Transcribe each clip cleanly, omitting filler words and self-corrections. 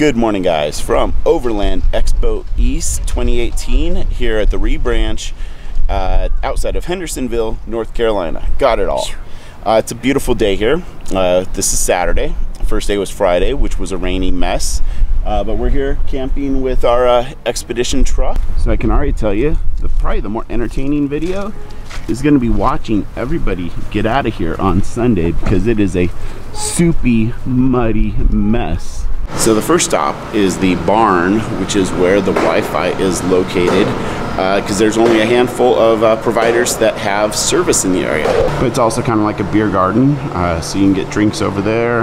Good morning, guys, from Overland Expo East 2018 here at the Reeb Ranch outside of Hendersonville, North Carolina. Got it all. It's a beautiful day here. This is Saturday. First day was Friday, which was a rainy mess, but we're here camping with our expedition truck. So I can already tell you probably the more entertaining video is going to be watching everybody get out of here on Sunday, because it is a soupy, muddy mess. So the first stop is the barn, which is where the Wi-Fi is located, because there's only a handful of providers that have service in the area. But it's also kind of like a beer garden, so you can get drinks over there,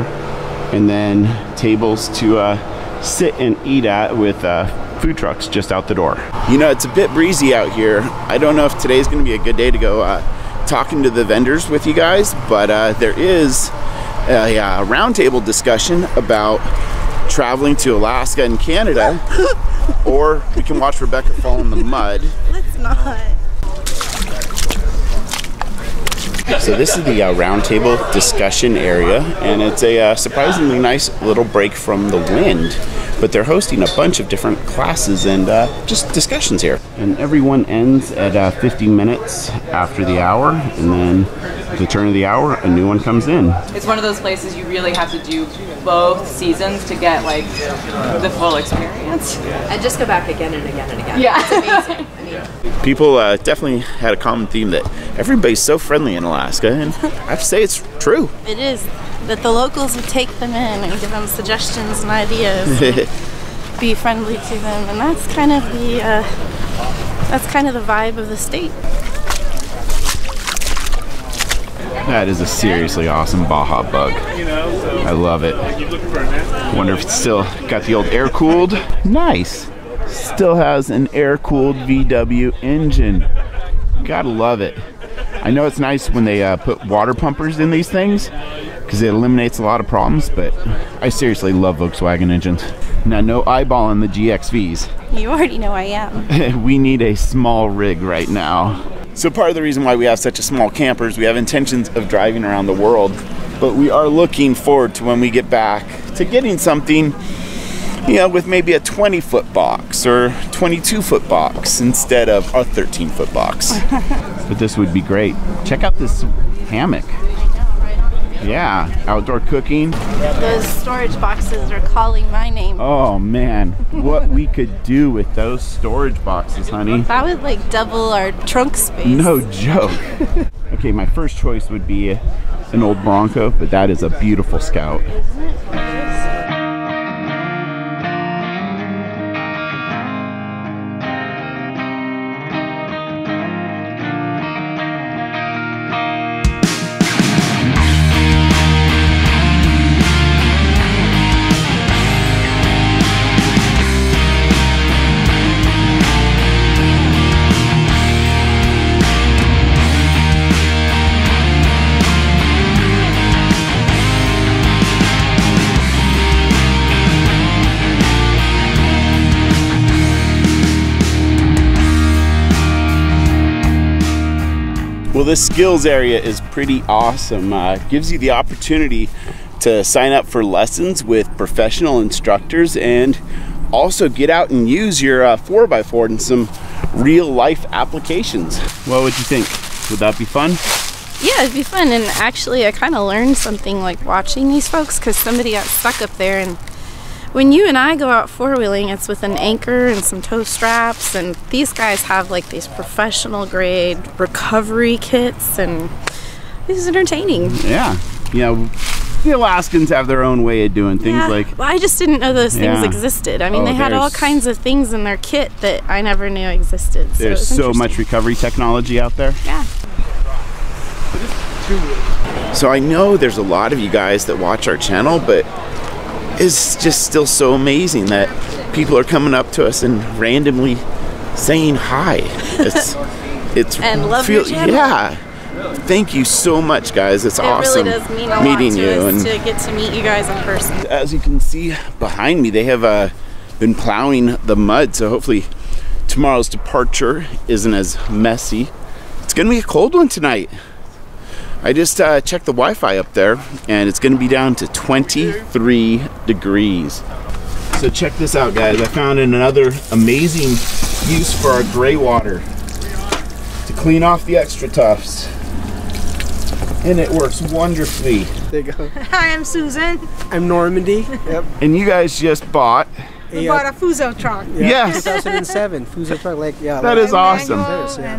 and then tables to sit and eat at with food trucks just out the door. You know, it's a bit breezy out here. I don't know if today's going to be a good day to go talking to the vendors with you guys, but there is a roundtable discussion about traveling to Alaska and Canada, or we can watch Rebecca fall in the mud. Let's not. So this is the roundtable discussion area, and it's a surprisingly nice little break from the wind. But they're hosting a bunch of different classes and just discussions here. And everyone ends at 50 minutes after the hour, and then at the turn of the hour, a new one comes in. It's one of those places you really have to do both seasons to get like the full experience. And just go back again and again and again. Yeah. It's amazing. People definitely had a common theme that everybody's so friendly in Alaska, and I have to say it's true. It is, that the locals would take them in and give them suggestions and ideas, and be friendly to them, and that's kind of the vibe of the state. That is a seriously awesome Baja bug. I love it. Wonder if it's still got the old air cooled. Nice. Still has an air-cooled VW engine. Gotta love it. I know it's nice when they put water pumpers in these things, because it eliminates a lot of problems, but I seriously love Volkswagen engines. Now, no eyeballing the GXVs. You already know I am. We need a small rig right now. So part of the reason why we have such a small camper is we have intentions of driving around the world, but we are looking forward to when we get back to getting something, you know, with maybe a 20-foot box or 22-foot box instead of a 13-foot box. But this would be great. Check out this hammock. Yeah, outdoor cooking. Those storage boxes are calling my name. Oh man, what we could do with those storage boxes, honey. That would like double our trunk space. No joke. Okay, my first choice would be an old Bronco, but that is a beautiful Scout. Isn't it gorgeous? Well, this skills area is pretty awesome. It gives you the opportunity to sign up for lessons with professional instructors, and also get out and use your 4x4 in some real life applications. What would you think? Would that be fun? Yeah, it'd be fun. And actually, I kind of learned something like watching these folks, because somebody got stuck up there. And when you and I go out four-wheeling, it's with an anchor and some tow straps, and these guys have like these professional grade recovery kits, and this is entertaining. Yeah, you know, the Alaskans have their own way of doing things. Yeah. Like, well, I just didn't know those things existed. I mean, they had all kinds of things in their kit that I never knew existed. So there's so much recovery technology out there. Yeah. So I know there's a lot of you guys that watch our channel, but it's just still so amazing that people are coming up to us and randomly saying hi. It's and love your channel. Yeah, thank you so much, guys. It's awesome. It really does mean a lot to us to get to meet you guys in person. As you can see behind me, they have been plowing the mud, so hopefully tomorrow's departure isn't as messy. It's gonna be a cold one tonight. I just checked the Wi-Fi up there, and it's going to be down to 23 degrees. So check this out, guys. I found another amazing use for our gray water to clean off the extra tufts. And it works wonderfully. There you go. Hi, I'm Susan. I'm Normandy. Yep. And you guys just bought... We bought a Fuso truck. Yeah. Yes. 2007 Fuso truck. Like, yeah, that is awesome.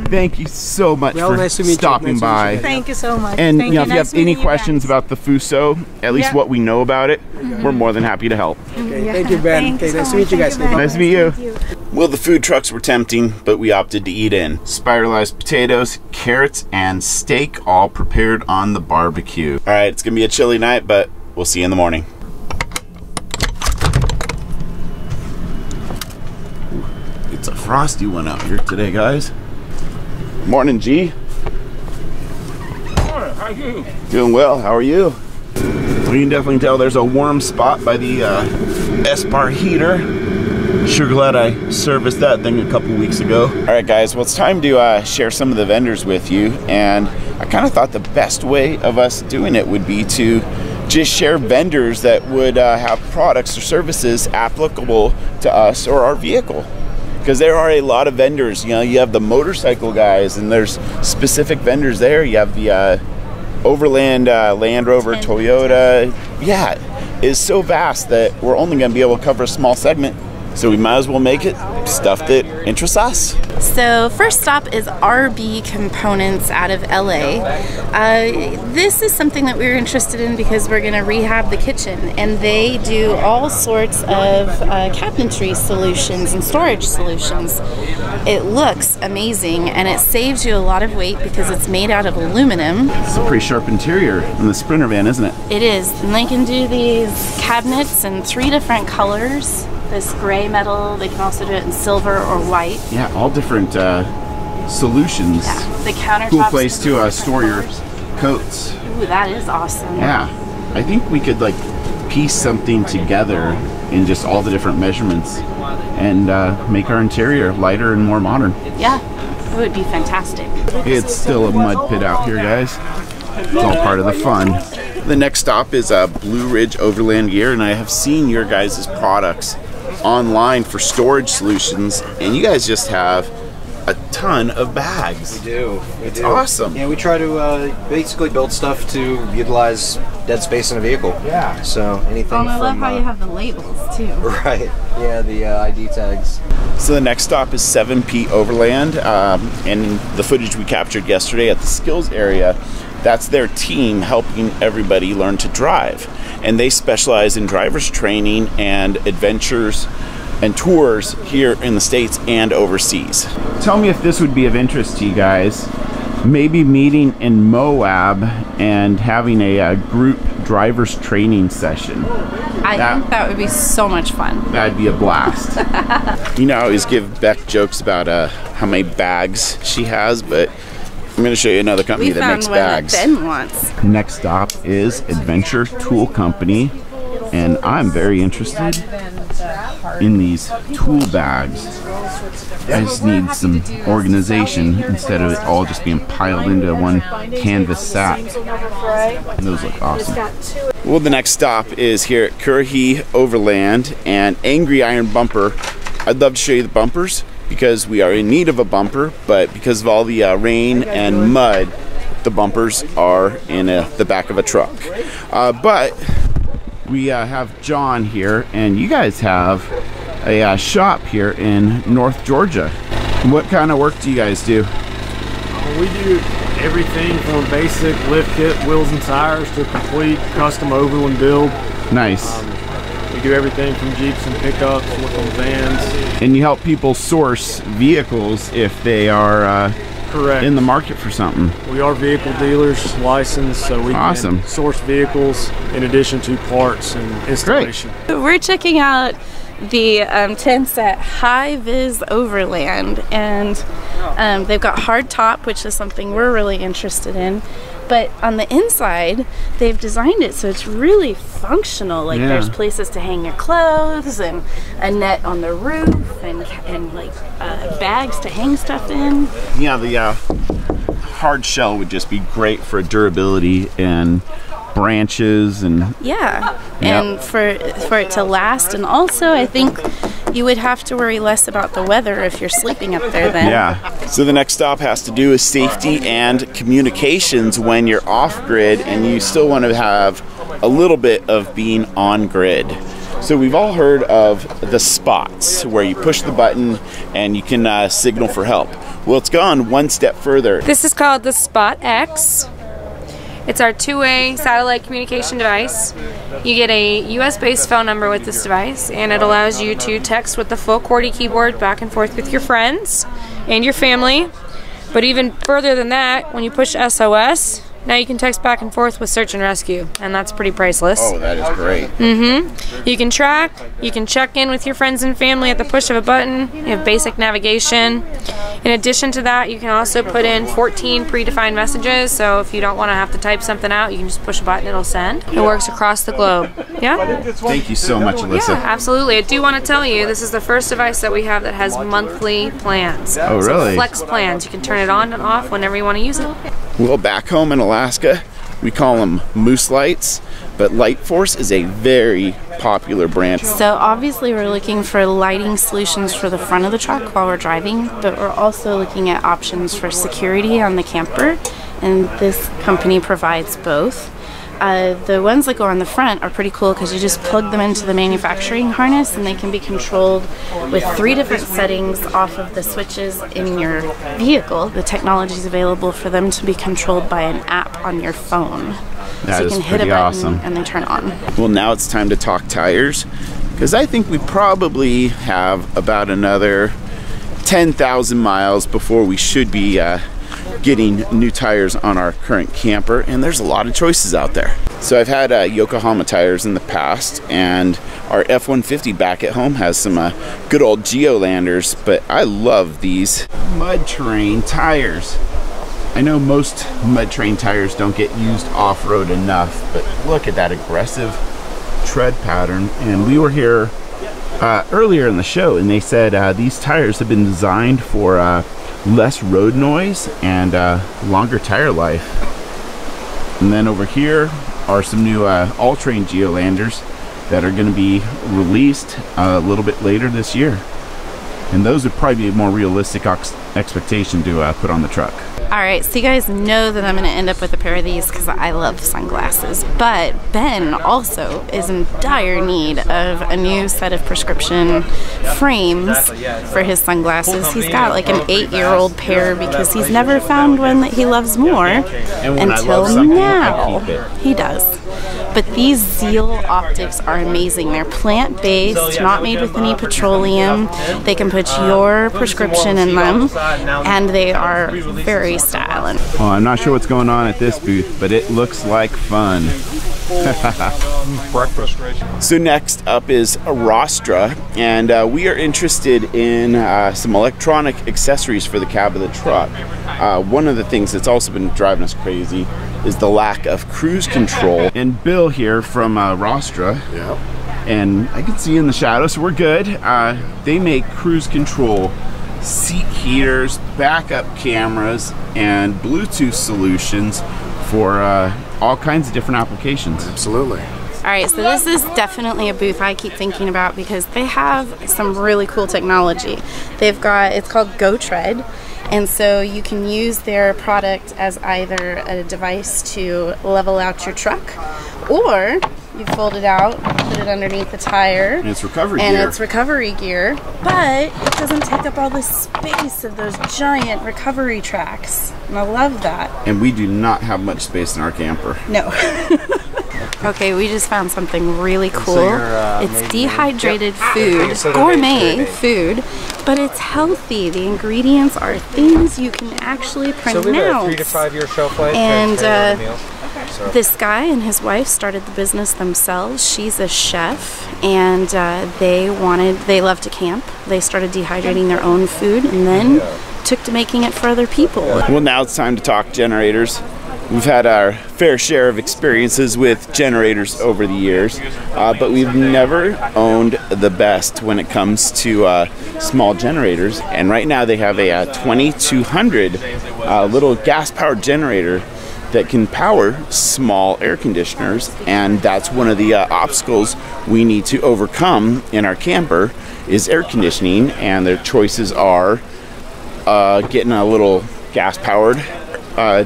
Thank you so much for stopping by. Thank you so much. And you know, if you have any questions about the Fuso, at least what we know about it, we're more than happy to help. Okay. Yeah. Thank you, Ben. Nice to meet you guys. Well, the food trucks were tempting, but we opted to eat in. Spiralized potatoes, carrots, and steak, all prepared on the barbecue. All right, it's gonna be a chilly night, but we'll see you in the morning. It's a frosty one out here today, guys. Morning, G. Morning, how are you? Doing well, how are you? Well, you can definitely tell there's a warm spot by the S-bar heater. Sure glad I serviced that thing a couple weeks ago. All right, guys, well, it's time to share some of the vendors with you, and I kind of thought the best way of us doing it would be to just share vendors that would have products or services applicable to us or our vehicle. Because there are a lot of vendors, you know, you have the motorcycle guys and there's specific vendors there. You have the Overland, Land Rover, Toyota. Yeah, it's so vast that we're only gonna be able to cover a small segment. So we might as well make it stuff that interests us. So first stop is RB Components out of LA. This is something that we were interested in because we're going to rehab the kitchen, and they do all sorts of cabinetry solutions and storage solutions. It looks amazing and it saves you a lot of weight because it's made out of aluminum. It's a pretty sharp interior in the Sprinter van, isn't it? It is, and they can do these cabinets in 3 different colors. This gray metal, they can also do it in silver or white. Yeah, all different solutions. Yeah, the countertops. Cool place to store your coats. Ooh, that is awesome. Yeah, I think we could like piece something together in just all the different measurements and make our interior lighter and more modern. Yeah, it would be fantastic. It's still a mud pit out here, guys. It's all part of the fun. The next stop is Blue Ridge Overland Gear, and I have seen your guys' products online for storage solutions, and you guys just have a ton of bags. We do. It's awesome. Yeah, we try to basically build stuff to utilize dead space in a vehicle. Yeah. So anything. Oh, I love how you have the labels too. Right. Yeah, the ID tags. So the next stop is 7P Overland, and the footage we captured yesterday at the skills area. That's their team helping everybody learn to drive, and they specialize in driver's training and adventures and tours here in the States and overseas. Tell me if this would be of interest to you guys. Maybe meeting in Moab and having a group driver's training session. I think that would be so much fun. That'd be a blast. You know, I always give Beck jokes about how many bags she has, but I'm going to show you another company that makes bags. Ben wants. Next stop is Adventure Tool Company, and I'm very interested in these tool bags. I just need some organization instead of it all just being piled into one canvas sack. And those look awesome. Well, the next stop is here at Curahee Overland and Angry Iron Bumper. I'd love to show you the bumpers, because we are in need of a bumper, but because of all the rain and mud, the bumpers are in the back of a truck. But we have John here, and you guys have a shop here in North Georgia. What kind of work do you guys do? We do everything from basic lift kit, wheels and tires, to complete custom overland build. Nice. We do everything from Jeeps and pickups, work on vans. And you help people source vehicles if they are correct in the market for something. We are vehicle dealers licensed, so we can source vehicles in addition to parts and installation. Great. We're checking out the tents at High Viz Overland, and they've got hard top, which is something we're really interested in. But on the inside, they've designed it so it's really functional. Like there's places to hang your clothes and a net on the roof and like bags to hang stuff in. Yeah, the hard shell would just be great for durability and branches and and for it to last. And also I think you would have to worry less about the weather if you're sleeping up there then. Yeah. So the next stop has to do with safety and communications when you're off grid and you still want to have a little bit of being on grid. So we've all heard of the spots where you push the button and you can signal for help. Well, it's gone one step further. This is called the Spot X. It's our two-way satellite communication device. You get a US-based phone number with this device, and it allows you to text with the full QWERTY keyboard back and forth with your friends and your family. But even further than that, when you push SOS, now you can text back and forth with search and rescue, and that's pretty priceless. Oh, that is great. Mm-hmm. You can track, you can check in with your friends and family at the push of a button. You have basic navigation. In addition to that, you can also put in 14 predefined messages, so if you don't want to have to type something out, you can just push a button, it'll send. It works across the globe. Yeah? Thank you so much, Alyssa. Yeah, absolutely. I do want to tell you, this is the first device that we have that has monthly plans. Oh, really? So flex plans. You can turn it on and off whenever you want to use it. Well, back home in Alaska, we call them moose lights, but Lightforce is a very popular brand. So obviously we're looking for lighting solutions for the front of the truck while we're driving, but we're also looking at options for security on the camper, and this company provides both. The ones that go on the front are pretty cool because you just plug them into the manufacturing harness and they can be controlled with 3 different settings off of the switches in your vehicle. The technology is available for them to be controlled by an app on your phone. So you can hit a button and they turn on. Well, now it's time to talk tires, because I think we probably have about another 10,000 miles before we should be getting new tires on our current camper, and there's a lot of choices out there. So I've had Yokohama tires in the past, and our F-150 back at home has some good old Geolanders, but I love these mud terrain tires. I know most mud terrain tires don't get used off-road enough, but look at that aggressive tread pattern. And we were here earlier in the show, and they said these tires have been designed for less road noise and longer tire life. And then over here are some new all-terrain Geolanders that are going to be released a little bit later this year, and those would probably be a more realistic expectation to put on the truck. Alright, so you guys know that I'm going to end up with a pair of these because I love sunglasses, but Ben also is in dire need of a new set of prescription frames for his sunglasses. He's got like an 8-year-old pair because he's never found one that he loves more until now. He does. But these Zeal Optics are amazing. They're plant-based, not made with any petroleum. They can put your prescription in them, and they are very styling. Well, I'm not sure what's going on at this booth, but it looks like fun. So next up is Rostra, and we are interested in some electronic accessories for the cab of the truck. One of the things that's also been driving us crazy is the lack of cruise control. And Bill here from Rostra, and I can see in the shadow, so we're good. They make cruise control seat heaters, backup cameras, and Bluetooth solutions for all kinds of different applications. Absolutely. Alright, so this is definitely a booth I keep thinking about because they have some really cool technology. They've got, it's called GoTread, and so you can use their product as either a device to level out your truck, or you fold it out, put it underneath the tire, and it's recovery gear. But it doesn't take up all the space of those giant recovery tracks, and I love that. And we do not have much space in our camper. No. Okay, we just found something really cool. So it's dehydrated food, gourmet food, but it's healthy. The ingredients are things you can actually pronounce. So we have a 3 to 5 year shelf life. And this guy and his wife started the business themselves. She's a chef, and they love to camp. They started dehydrating their own food, and then took to making it for other people. Well, now it's time to talk generators. We've had our fair share of experiences with generators over the years, but we've never owned the best when it comes to small generators. And right now they have a 2200 little gas-powered generator that can power small air conditioners, and that's one of the obstacles we need to overcome in our camper is air conditioning. And their choices are getting a little gas-powered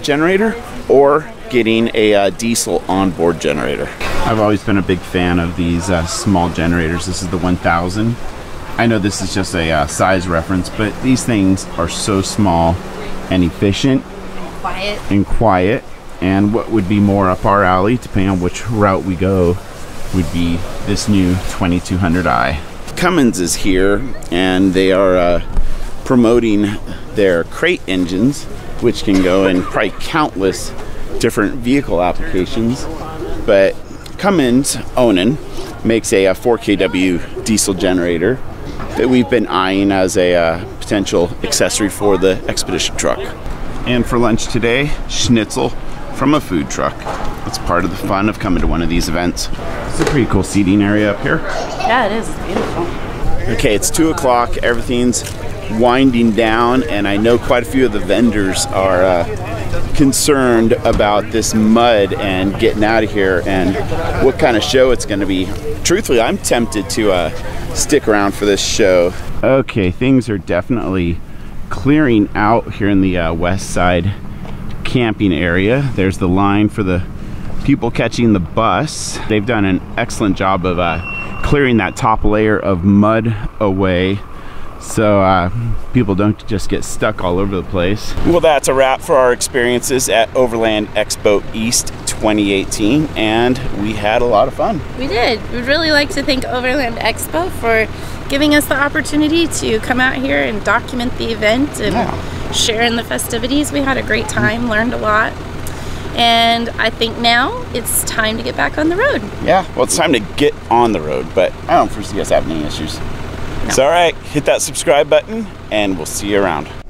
generator or getting a diesel onboard generator. I've always been a big fan of these small generators. This is the 1000. I know this is just a size reference, but these things are so small and efficient and quiet. And what would be more up our alley, depending on which route we go, would be this new 2200i. Cummins is here, and they are promoting their crate engines, which can go in probably countless different vehicle applications. But Cummins Onan makes a 4kW diesel generator that we've been eyeing as a potential accessory for the Expedition truck. And for lunch today, schnitzel from a food truck. It's part of the fun of coming to one of these events. It's a pretty cool seating area up here. Yeah, it is. It's beautiful. Okay, it's 2 o'clock. Everything's winding down, and I know quite a few of the vendors are concerned about this mud and getting out of here and what kind of show it's going to be. Truthfully, I'm tempted to stick around for this show. Okay, things are definitely clearing out here in the west side camping area. There's the line for the people catching the bus. They've done an excellent job of clearing that top layer of mud away, so people don't just get stuck all over the place. Well, that's a wrap for our experiences at Overland Expo East 2018, and we had a lot of fun. We did. We'd really like to thank Overland Expo for giving us the opportunity to come out here and document the event and share in the festivities. We had a great time, learned a lot, and I think now it's time to get back on the road. Yeah, well, it's time to get on the road, but I don't foresee us having any issues. No. It's all right. Hit that subscribe button, and we'll see you around.